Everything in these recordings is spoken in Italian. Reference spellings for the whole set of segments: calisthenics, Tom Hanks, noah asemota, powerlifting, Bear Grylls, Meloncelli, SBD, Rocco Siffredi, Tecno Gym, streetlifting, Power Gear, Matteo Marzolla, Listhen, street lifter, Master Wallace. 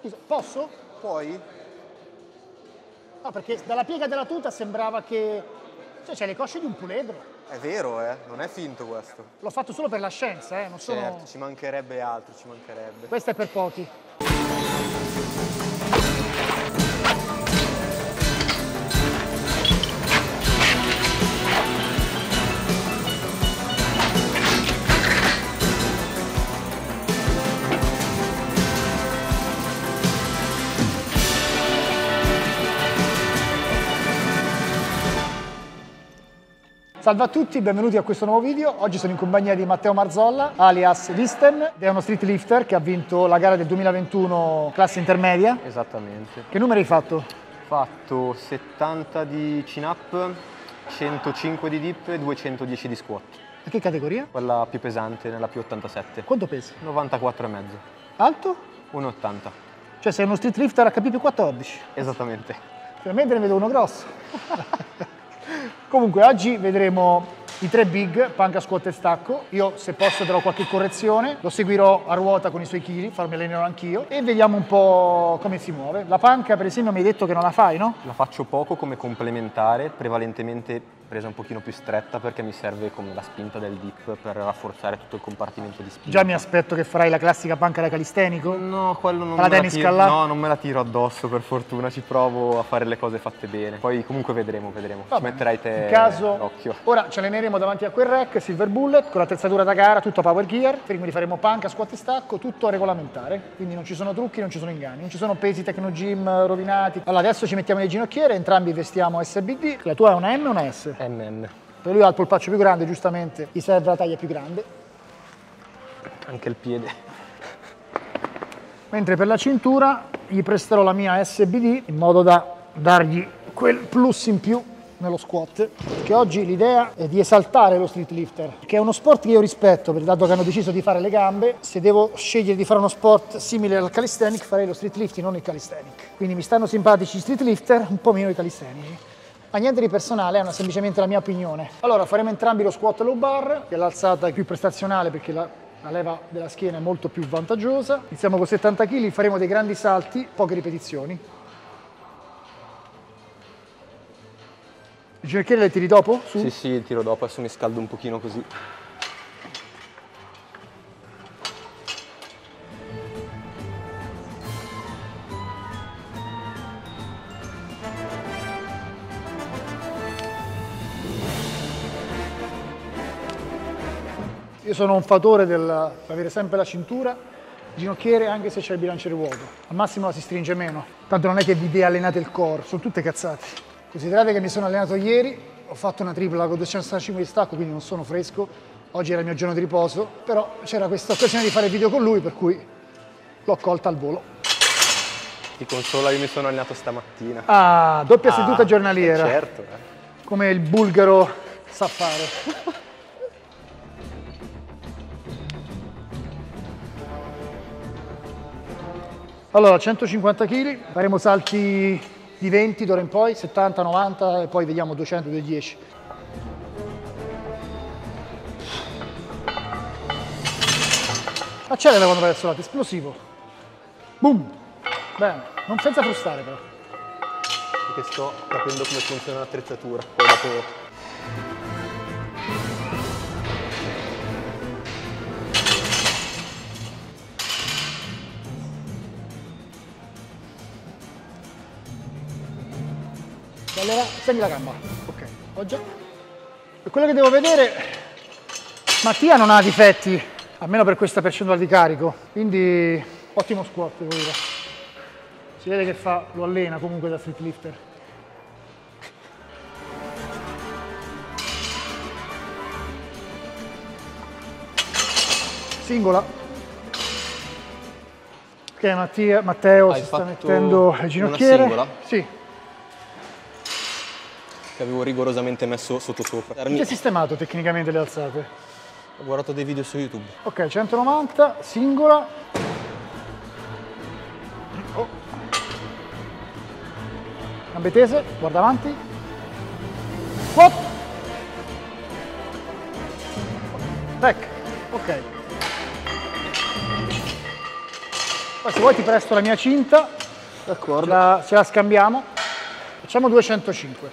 Scusa, posso? Puoi? No, perché dalla piega della tuta sembrava che... Cioè, c'è le cosce di un puledro. È vero, non è finto questo. L'ho fatto solo per la scienza, non sono... Certo, ci mancherebbe altro, ci mancherebbe. Questo è per pochi. Salve a tutti, benvenuti a questo nuovo video. Oggi sono in compagnia di Matteo Marzolla, alias Listhen, ed è uno street lifter che ha vinto la gara del 2021 classe intermedia. Esattamente. Che numeri hai fatto? Ho fatto 70 di chin-up, 105 di dip e 210 di squat. A che categoria? Quella più pesante, nella più 87. Quanto pesi? 94,5. Alto? 1,80. Cioè sei uno street lifter HP+14? Esattamente. Finalmente ne vedo uno grosso. Comunque oggi vedremo i tre big, panca, squat e stacco. Io, se posso, darò qualche correzione, lo seguirò a ruota con i suoi chili, farmi allenare anch'io, e vediamo un po' come si muove. La panca, per esempio, mi hai detto che non la fai, no? La faccio poco come complementare, prevalentemente presa un pochino più stretta perché mi serve come la spinta del dip per rafforzare tutto il compartimento di spinta. Già mi aspetto che farai la classica panca da calistenico? No, quello non me la tiro. No, non me la tiro addosso, per fortuna, ci provo a fare le cose fatte bene. Poi comunque vedremo. Vabbè, ci metterai te in caso, occhio. Ora ce alleneremo davanti a quel rack Silver Bullet con l'attrezzatura da gara, tutto Power Gear, quindi faremo panca, squat e stacco, tutto a regolamentare. Quindi non ci sono trucchi, non ci sono inganni, non ci sono pesi Tecno Gym rovinati. Allora adesso ci mettiamo le ginocchiere, entrambi vestiamo SBD. La tua è una M o una S? MM. Per lui ha il polpaccio più grande, giustamente gli serve la taglia più grande. Anche il piede. Mentre per la cintura gli presterò la mia SBD in modo da dargli quel plus in più nello squat, perché oggi l'idea è di esaltare lo street lifter, che è uno sport che io rispetto, perché dato che hanno deciso di fare le gambe, se devo scegliere di fare uno sport simile al calisthenic farei lo street lifting, non il calisthenic. Quindi mi stanno simpatici i street lifter, un po' meno i calisthenici. Ma niente di personale, è semplicemente la mia opinione. Allora faremo entrambi lo squat low bar, che è l'alzata più prestazionale perché la leva della schiena è molto più vantaggiosa. Iniziamo con 70 kg, faremo dei grandi salti, poche ripetizioni. Le ginocchiere le tiri dopo? Su? Sì, tiro dopo, adesso mi scaldo un pochino così. Io sono un fautore dell'avere sempre la cintura, ginocchiere, anche se c'è il bilanciere vuoto. Al massimo la si stringe meno. Tanto non è che vi allenate il core, sono tutte cazzate. Considerate che mi sono allenato ieri, ho fatto una tripla con 265 di stacco, quindi non sono fresco. Oggi era il mio giorno di riposo, però c'era questa occasione di fare video con lui, per cui l'ho colta al volo. Ti consola, io mi sono allenato stamattina. Ah, doppia seduta giornaliera. Certo. Come il bulgaro sa fare. Allora, 150 kg, faremo salti di 20 d'ora in poi, 70, 90 e poi vediamo 200, 210. Accelera quando vai verso lato, esplosivo. Boom! Bene, non senza frustare però. Perché sto capendo come funziona l'attrezzatura, poi dopo... Allora, segni la gamba. Ok, ho già. Per quello che devo vedere, Mattia non ha difetti, almeno per questa percentuale di carico. Quindi, ottimo squat, devo dire. Si vede che fa, lo allena comunque da street lifter. Singola. Ok, Matteo si sta mettendo il ginocchiere. Una singola? Sì. Che avevo rigorosamente messo sottosopra. Chi ha sistemato tecnicamente le alzate? Ho guardato dei video su YouTube. Ok, 190, singola. Oh. Gambe tese, guarda avanti. Squat. Back. Ok. Poi se vuoi ti presto la mia cinta, d'accordo, ce la scambiamo, facciamo 205.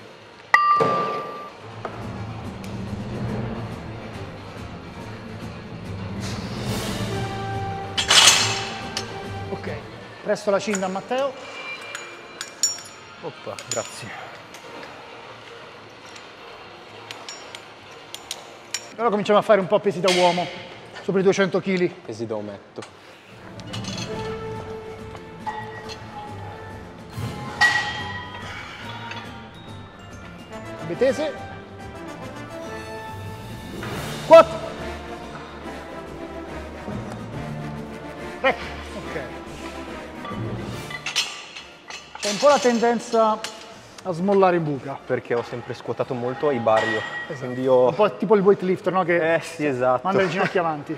Ok, presto la cinta a Matteo. Oppa, grazie. Allora cominciamo a fare un po' pesi da uomo, sopra i 200 kg. Pesi da ometto. Gambe tese. 4. Ecco, ok. C'è un po' la tendenza a smollare in buca. Perché ho sempre scuotato molto ai barrio. Esatto. Quindi io... Un po' tipo il weightlifter, no? Che sì, esatto. Manda le ginocchia avanti.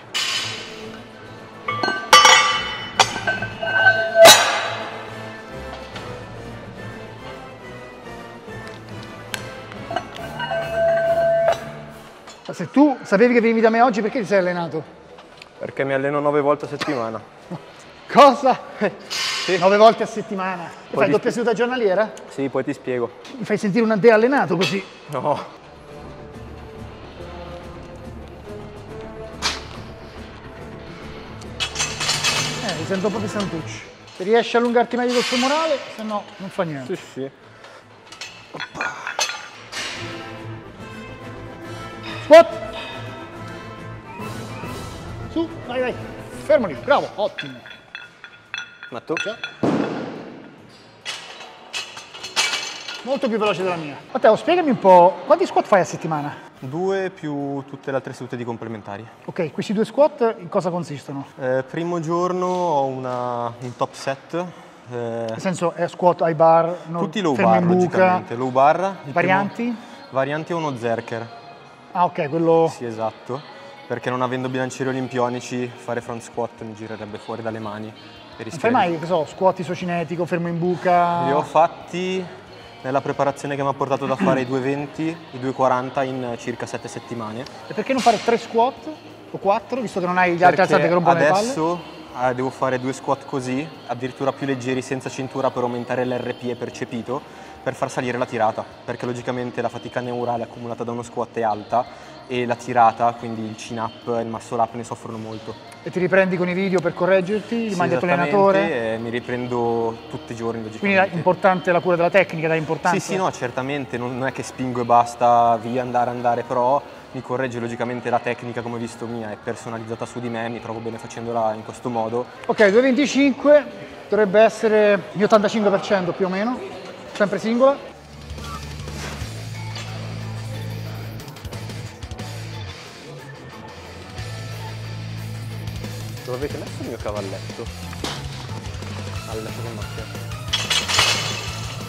Se tu sapevi che venivi da me oggi, perché ti sei allenato? Perché mi alleno 9 volte a settimana. Cosa? 9 volte a settimana. E fai doppia seduta giornaliera? Sì, poi ti spiego. Mi fai sentire un de-allenato così? No. Mi sento un po' pesantucci. Se riesci a allungarti meglio col femorale, se no non fa niente. Sì, sì. Oppa. Squat. Su, vai, vai. Fermo lì, bravo, ottimo. Ma tu? Cioè. Molto più veloce della mia. Matteo, spiegami un po', quanti squat fai a settimana? 2 più tutte le altre sedute di complementari. Ok, questi 2 squat in cosa consistono? Primo giorno ho un top set. Nel senso è squat high bar, tutti low bar, logicamente. Low bar. Varianti? Varianti è uno zerker. Ah ok, quello... Sì, esatto. Perché non avendo bilancieri olimpionici, fare front squat mi girerebbe fuori dalle mani. Non fai mai, che so, squat isocinetico, fermo in buca? Li ho fatti nella preparazione che mi ha portato da fare i 220, i 240 in circa 7 settimane. E perché non fare 3 squat o 4, visto che non hai gli altri alzati che rompono le palle? Adesso devo fare 2 squat così, addirittura più leggeri, senza cintura, per aumentare l'RPE percepito, per far salire la tirata. Perché logicamente la fatica neurale accumulata da uno squat è alta, e la tirata, quindi il chin up e il muscle up, ne soffrono molto. E ti riprendi con i video per correggerti? Sì, mandi al tuo allenatore? Mi riprendo tutti i giorni, logicamente. Quindi è importante la cura della tecnica, è importante? Sì, sì, no, certamente, non è che spingo e basta, via, andare, però mi corregge logicamente la tecnica, come ho visto mia, è personalizzata su di me, mi trovo bene facendola in questo modo. Ok, 2,25 dovrebbe essere il mio 85% più o meno, sempre singola. Dove avete messo il mio cavalletto? Alla seconda macchina.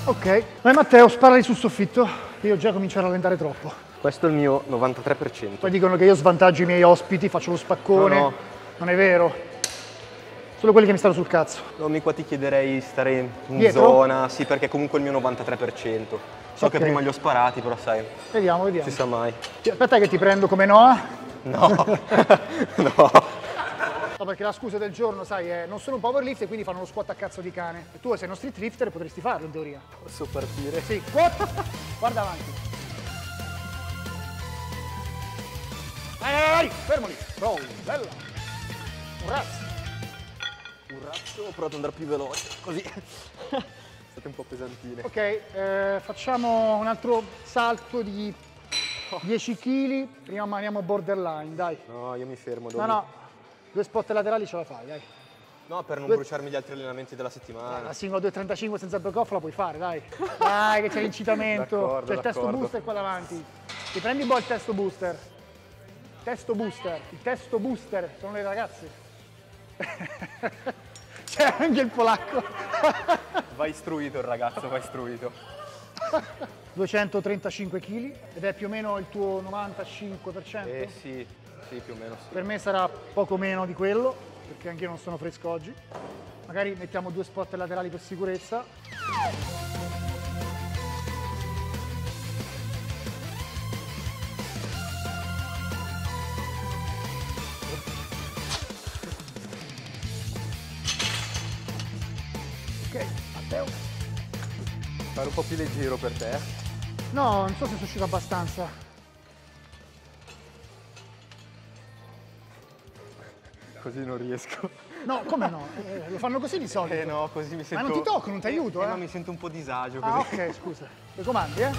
Ok, vai Matteo, sparali sul soffitto, io già comincio a rallentare troppo. Questo è il mio 93%. Poi dicono che io svantaggio i miei ospiti, faccio lo spaccone. No, no. Non è vero. Solo quelli che mi stanno sul cazzo. No, mica ti chiederei stare in dietro? Zona, sì, perché comunque è il mio 93%. So okay. Che prima li ho sparati, però sai. Vediamo, vediamo. Si sa mai. Aspetta che ti prendo come Noah. No, no. No, perché la scusa del giorno, sai, è non sono un powerlifter e quindi fanno lo squat a cazzo di cane. E tu sei uno street lifter e potresti farlo in teoria. Posso partire? Sì, squat! Guarda avanti. Vai, vai, vai, fermo lì. Bravo, bella. Un razzo. Un razzo, ho provato ad andare più veloce, così. State un po' pesantine. Ok, facciamo un altro salto di 10 kg. Prima maniamo borderline, dai. No, io mi fermo. Dove? No, no. 2 spot laterali ce la fai, dai. No, per non bruciarmi gli altri allenamenti della settimana. La singola 2,35 senza back off la puoi fare, dai. Dai, che c'è l'incitamento. C'è il testo booster qua davanti. Ti prendi un po' il testo booster. Testo booster. Il testo booster sono le ragazze. C'è anche il polacco. Va istruito il ragazzo, va istruito. 235 kg ed è più o meno il tuo 95%? Eh sì. Sì, più o meno sì. Per me sarà poco meno di quello, perché anch'io non sono fresco oggi. Magari mettiamo 2 spot laterali per sicurezza. Ok, Matteo. Fare un po' più leggero per te. No, non so se sono uscito abbastanza. Così non riesco. No, come no? Lo fanno così di solito. No, così mi sento... Ma non ti tocco, non ti aiuto, ma mi sento un po' disagio così. Ah, ok, scusa. Mi comandi, eh?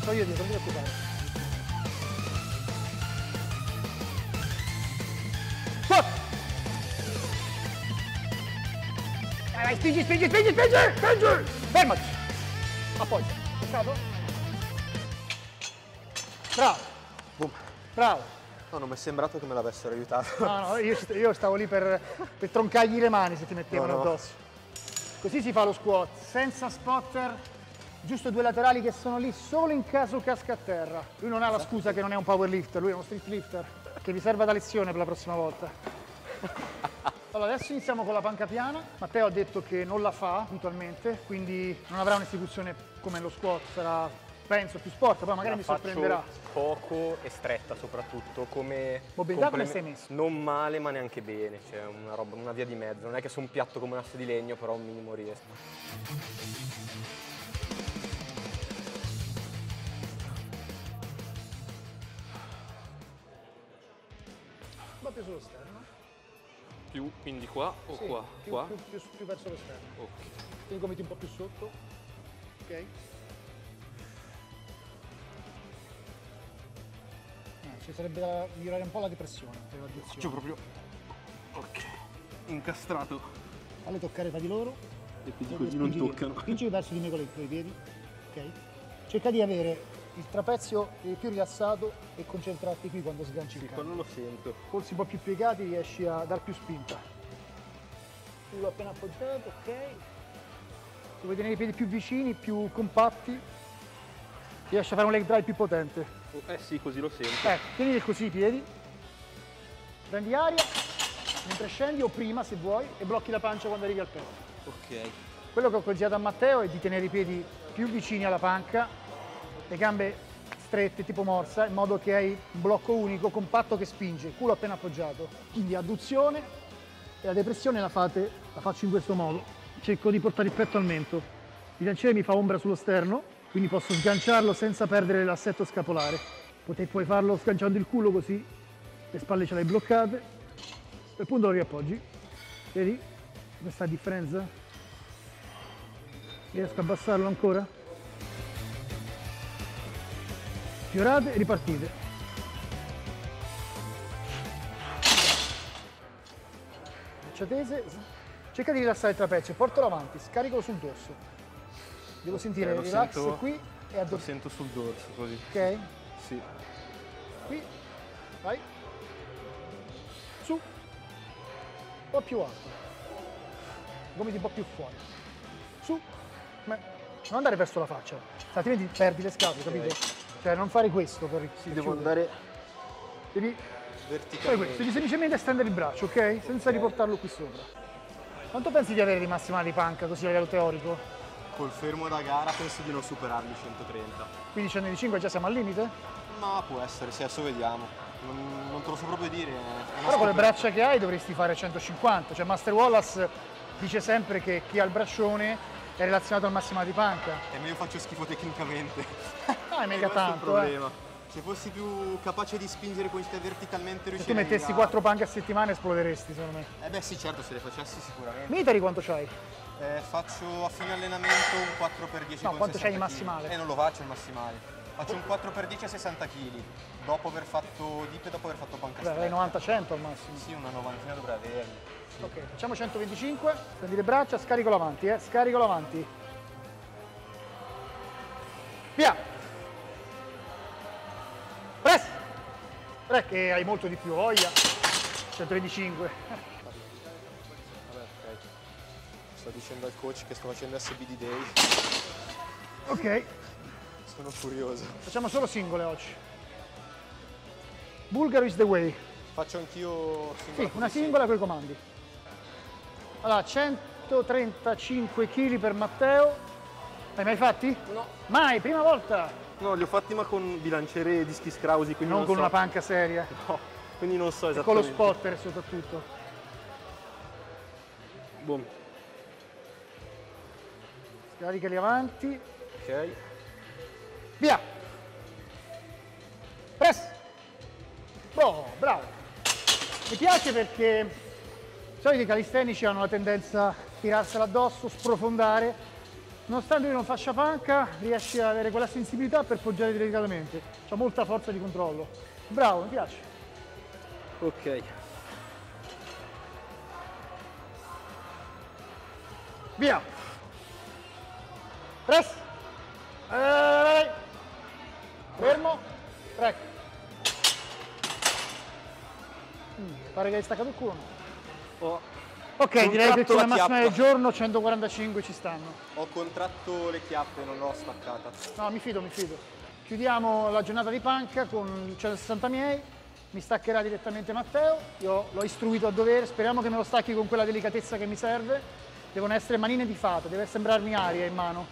Sto io dietro, non ti preoccupare. Vai, spingi, spingi, spingi, spingi, spingi! Fermati! Appoggia. Toccato? Bravo! Boom. Bravo! No, non mi è sembrato che me l'avessero aiutato. No, no, io stavo lì per troncargli le mani se ti mettevano addosso. Così si fa lo squat, senza spotter, giusto due laterali che sono lì solo in caso casca a terra. Lui non ha la scusa che non è un powerlifter, lui è uno street lifter, che vi serve da lezione per la prossima volta. Allora, adesso iniziamo con la panca piana. Matteo ha detto che non la fa puntualmente, quindi non avrà un'esecuzione come lo squat, sarà, penso, più sporca, poi magari mi sorprenderà. Poco e stretta soprattutto, come... Mobilità come sei messo? Non male, ma neanche bene, cioè una roba, una via di mezzo. Non è che sono un piatto come un asse di legno, però un minimo riesco. Va più sullo sterno. Più, quindi qua o sì, qua? Qua? Più verso l'esterno. Ok. Ti gomiti un po' più sotto. Ok. Ci sarebbe da migliorare un po' la depressione. Faccio proprio... Ok. Incastrato. Falle toccare fra di loro. E quindi così non toccano. Spingi verso di me con i piedi. Ok. Cerca di avere il trapezio più rilassato e concentrarti qui quando sganci il cavo. Sì, qua non lo sento. Forse un po' più piegati riesci a dar più spinta. Tu l'ho appena appoggiato, ok. Se vuoi tenere i piedi più vicini, più compatti, riesci a fare un leg drive più potente. Eh sì, così lo sento. Tieni così i piedi, prendi aria, mentre scendi o prima se vuoi, e blocchi la pancia quando arrivi al petto. Ok. Quello che ho consigliato a Matteo è di tenere i piedi più vicini alla panca, le gambe strette tipo morsa, in modo che hai un blocco unico, compatto, che spinge, culo appena appoggiato. Quindi adduzione e la depressione la faccio in questo modo. Cerco di portare il petto al mento. Il bilanciere mi fa ombra sullo sterno, quindi posso sganciarlo senza perdere l'assetto scapolare. Puoi farlo sganciando il culo così, le spalle ce le hai bloccate. Quel punto lo riappoggi. Vedi questa differenza? Riesco a abbassarlo ancora? Fiorate e ripartite. Braccia tese. Cerca di rilassare il trapezio, portalo avanti, scaricalo sul dorso. Devo sentire il relax qui e addosso. Lo sento sul dorso così. Ok? Sì. Qui. Vai. Su. Un po' più alto. Gomiti un po' più fuori. Su. Non andare verso la faccia. Altrimenti perdi le scatole, capito? Cioè non fare questo per... Sì, devo andare... Devi... Verticalmente. Fare questo, devi semplicemente stendere il braccio, ok? Senza riportarlo qui sopra. Quanto pensi di avere di massimale di panca, così a livello teorico? Col fermo da gara penso di non superarli 130. Quindi 125 già siamo al limite? Ma può essere, sì, adesso vediamo. Non te lo so proprio dire. Però con le braccia che hai dovresti fare 150. Cioè Master Wallace dice sempre che chi ha il braccione è relazionato al massimo di panca. E io faccio schifo tecnicamente. No, è mega tanto, problema. Se fossi più capace di spingere verticalmente riuscirei. Se tu mettessi 4 panche a settimana esploderesti, secondo me. Eh beh sì, certo, se le facessi sicuramente. Mitari quanto c'hai? Faccio a fine allenamento un 4x10. No, quanto c'hai di massimale? Non lo faccio il massimale. Faccio un 4x10 a 60 kg, dopo aver fatto dip e dopo aver fatto panca stretta. Avrai 90-100 al massimo? Sì, una 90 dovrei averli. Ok, facciamo 125, prendi le braccia, scaricalo avanti, scaricalo avanti. Via! Press! Che hai molto di più voglia. 125. Vabbè, ok. Sto dicendo al coach che sto facendo SBD Day. Ok. Sono furioso. Facciamo solo singole oggi. Bulgaro is the way. Faccio anch'io singola. Sì, una singola con i comandi. Allora, 135 kg per Matteo. L'hai mai fatti? No. Mai, prima volta? No, li ho fatti ma con bilanciere e dischi scrausi, quindi non con una panca seria. No, quindi non so esattamente. E con lo spotter soprattutto. Boom. scaricali avanti. Ok. Via. Press. Oh, bravo. Mi piace perché i soliti calistenici hanno la tendenza a tirarsela addosso, sprofondare. Nonostante io non faccia panca, riesci ad avere quella sensibilità per poggiare delicatamente. C'ha molta forza di controllo. Bravo, mi piace. Ok. Via. Press. Fermo. Rec. Pare che hai staccato il culo. Oh. Ok, direi che la massima del giorno 145 ci stanno. Ho contratto le chiappe, non l'ho staccata. No, mi fido, mi fido. Chiudiamo la giornata di panca con 160 miei. Mi staccherà direttamente Matteo. Io l'ho istruito a dovere. Speriamo che me lo stacchi con quella delicatezza che mi serve. Devono essere manine di fato, deve sembrarmi aria in mano.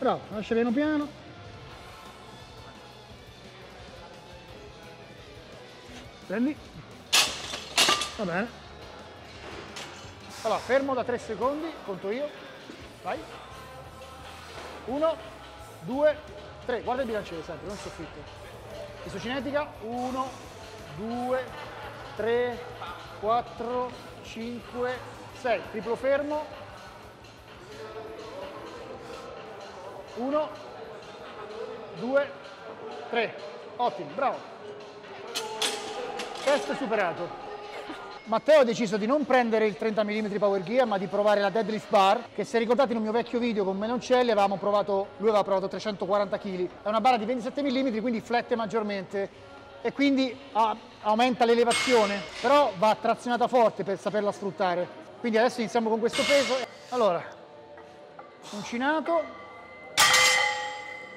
Bravo, lascia piano piano. Prendi. Va bene. Allora, fermo da 3 secondi, conto io. Vai. 1, 2, 3. Guarda il bilanciere sempre, non soffitto. Isocinetica. 1, 2, 3, 4, 5, 6, triplo fermo, 1, 2, 3, ottimo, bravo, test superato. Matteo ha deciso di non prendere il 30 mm Power Gear ma di provare la deadlift bar, che se ricordate in un mio vecchio video con Meloncelli avevamo provato, lui aveva provato 340 kg, è una barra di 27 mm quindi flette maggiormente e quindi aumenta l'elevazione, però va trazionata forte per saperla sfruttare. Quindi adesso iniziamo con questo peso. Allora, uncinato.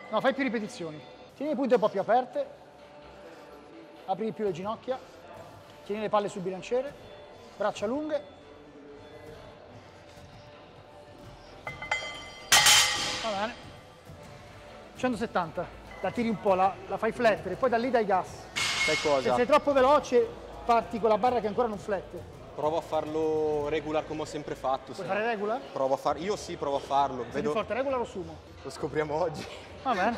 No, fai più ripetizioni. Tieni le punte un po' più aperte, apri più le ginocchia, tieni le palle sul bilanciere, braccia lunghe. Va bene. 170, la tiri un po', la fai flettere, poi da lì dai gas. Cosa? Se sei troppo veloce parti con la barra che ancora non flette. Provo a farlo regular come ho sempre fatto. Puoi fare regular? Provo a farlo. Io sì, provo a farlo. Sei più forte regular o sumo? Lo scopriamo oggi. Va bene.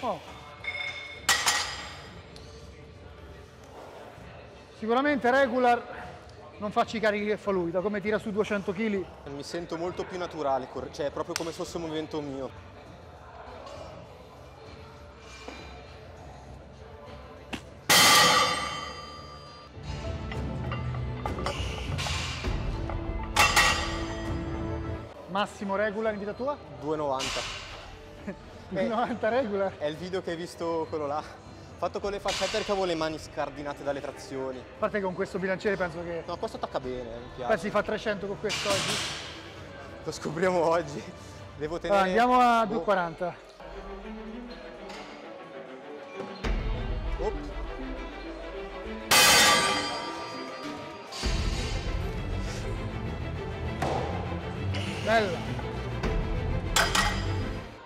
Oh. Sicuramente regular. Non facci i carichi che fa lui, da come tira su 200 kg. Mi sento molto più naturale, cioè proprio come se fosse un movimento mio. Massimo regular in vita tua? 2,90. 2,90 regular? È il video che hai visto quello là. Fatto con le faccette perché avevo le mani scardinate dalle trazioni. A parte che con questo bilanciere penso che... No, questo attacca bene, mi piace. Penso si fa 300 con questo oggi. Lo scopriamo oggi. Devo tenere... Allora, andiamo a 2,40. Oh. Bella.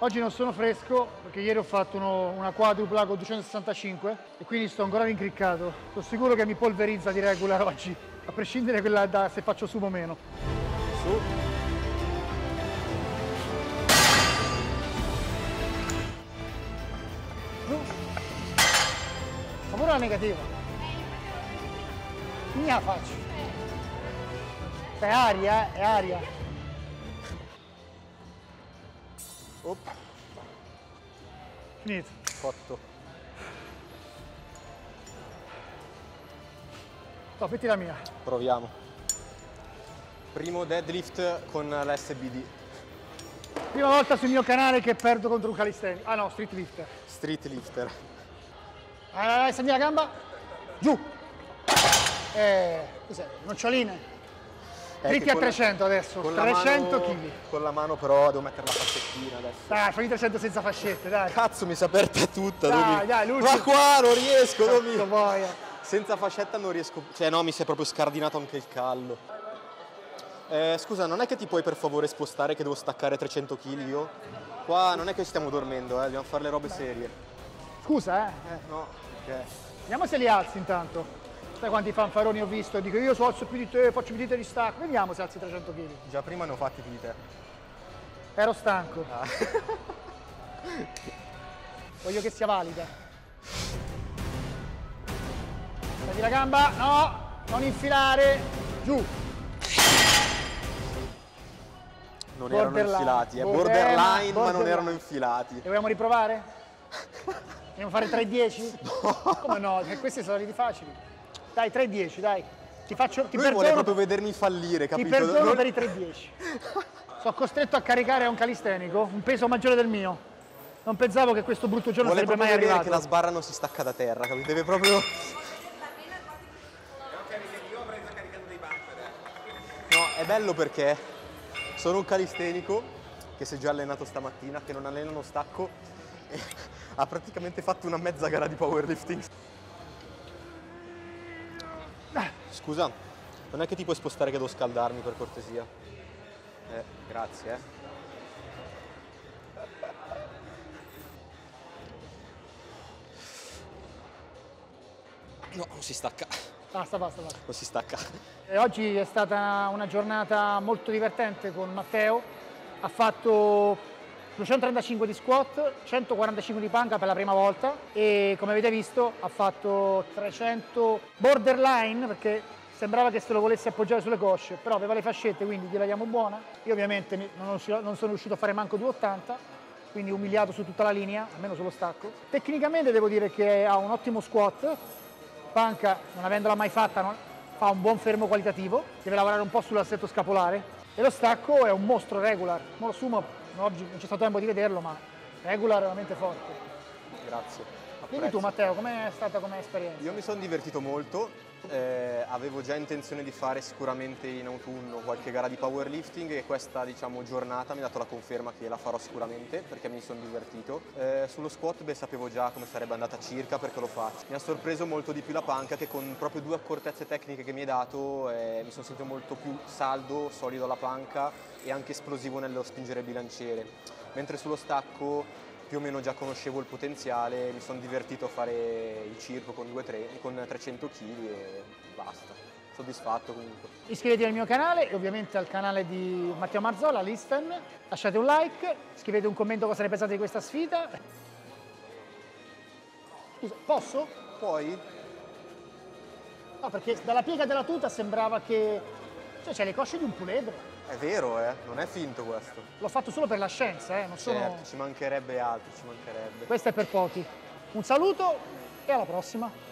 Oggi non sono fresco perché ieri ho fatto una quadrupla con 265 e quindi sto ancora rincriccato. Sono sicuro che mi polverizza di regola oggi, a prescindere quella da se faccio sumo o meno. Su. Su. Ma pure la negativa. Mia faccio. È aria, è aria. Oop. Finito. Cotto. No, metti la mia. Proviamo. Primo deadlift con la SBD. Prima volta sul mio canale che perdo contro un calisthenico. Ah no, street lifter. Street lifter. Allora, dai, stendi la gamba. Giù. Cos'è? Noccioline. Dritti a 300 adesso, 300 kg. Con la mano però devo mettere la fascettina adesso. Dai, fai 300 senza fascette, dai. Cazzo, mi si è aperta tutta, dai, dai, l'ultimo. Ma qua non riesco, Domino. Senza fascetta non riesco. Cioè no, mi si è proprio scardinato anche il callo. Scusa, non è che ti puoi per favore spostare che devo staccare 300 kg io? Qua non è che stiamo dormendo, dobbiamo fare le robe serie. Scusa, eh? No, ok. Vediamo se li alzi intanto. Sai quanti fanfaroni ho visto? Dico io alzo più di te, faccio più di te di stacco. Vediamo se alzi 300 kg. Già prima ne ho fatti più di te. Ero stanco. Ah. Voglio che sia valida. Prendi la gamba, no! Non infilare, giù. Non erano infilati, borderline, ma non erano infilati. E vogliamo riprovare? Vogliamo fare 3-10? No. Come no? Questi sono arrivati facili. Dai, 3-10, dai. Ti faccio, ti perdono. Lui vuole proprio vedermi fallire, capito? Ti perdono per i 3-10. Sono costretto a caricare a un calistenico un peso maggiore del mio. Non pensavo che questo brutto giorno sarebbe mai arrivato. Vuole proprio vedere che la sbarra non si stacca da terra, capito? Deve proprio... È bello perché sono un calistenico che si è già allenato stamattina, che non allena uno stacco e ha praticamente fatto una mezza gara di powerlifting. Scusa, non è che ti puoi spostare che devo scaldarmi, per cortesia? Grazie, eh. No, non si stacca. Basta, basta, basta. Non si stacca. E oggi è stata una giornata molto divertente con Matteo. Ha fatto 235 di squat, 145 di panca per la prima volta e come avete visto ha fatto 300 borderline perché sembrava che se lo volesse appoggiare sulle cosce, però aveva le fascette, quindi gliela diamo buona. Io ovviamente non sono riuscito a fare manco 280. Quindi umiliato su tutta la linea, almeno sullo stacco. Tecnicamente devo dire che ha un ottimo squat. Panca, non avendola mai fatta, fa un buon fermo qualitativo, deve lavorare un po' sull'assetto scapolare e lo stacco è un mostro regular. Mo lo sumo, oggi non c'è stato tempo di vederlo, ma regular è veramente forte. Grazie. Apprezzo. Dimmi tu Matteo, com'è stata come esperienza? Io mi sono divertito molto, avevo già intenzione di fare sicuramente in autunno qualche gara di powerlifting e questa diciamo giornata mi ha dato la conferma che la farò sicuramente perché mi sono divertito. Sullo squat sapevo già come sarebbe andata circa perché lo faccio. Mi ha sorpreso molto di più la panca che con proprio due accortezze tecniche che mi hai dato mi sono sentito molto più saldo, solido alla panca e anche esplosivo nello spingere il bilanciere. Mentre sullo stacco più o meno già conoscevo il potenziale, mi sono divertito a fare il circo con 300 kg e basta, soddisfatto comunque. Iscrivetevi al mio canale e ovviamente al canale di Matteo Marzolla, Listhen, lasciate un like, scrivete un commento cosa ne pensate di questa sfida. Scusa, posso? Puoi? No, perché dalla piega della tuta sembrava che... cioè c'è le cosce di un puledro. È vero, non è finto questo. L'ho fatto solo per la scienza, non sono... Certo, ci mancherebbe altro, ci mancherebbe. Questo è per pochi. Un saluto e alla prossima.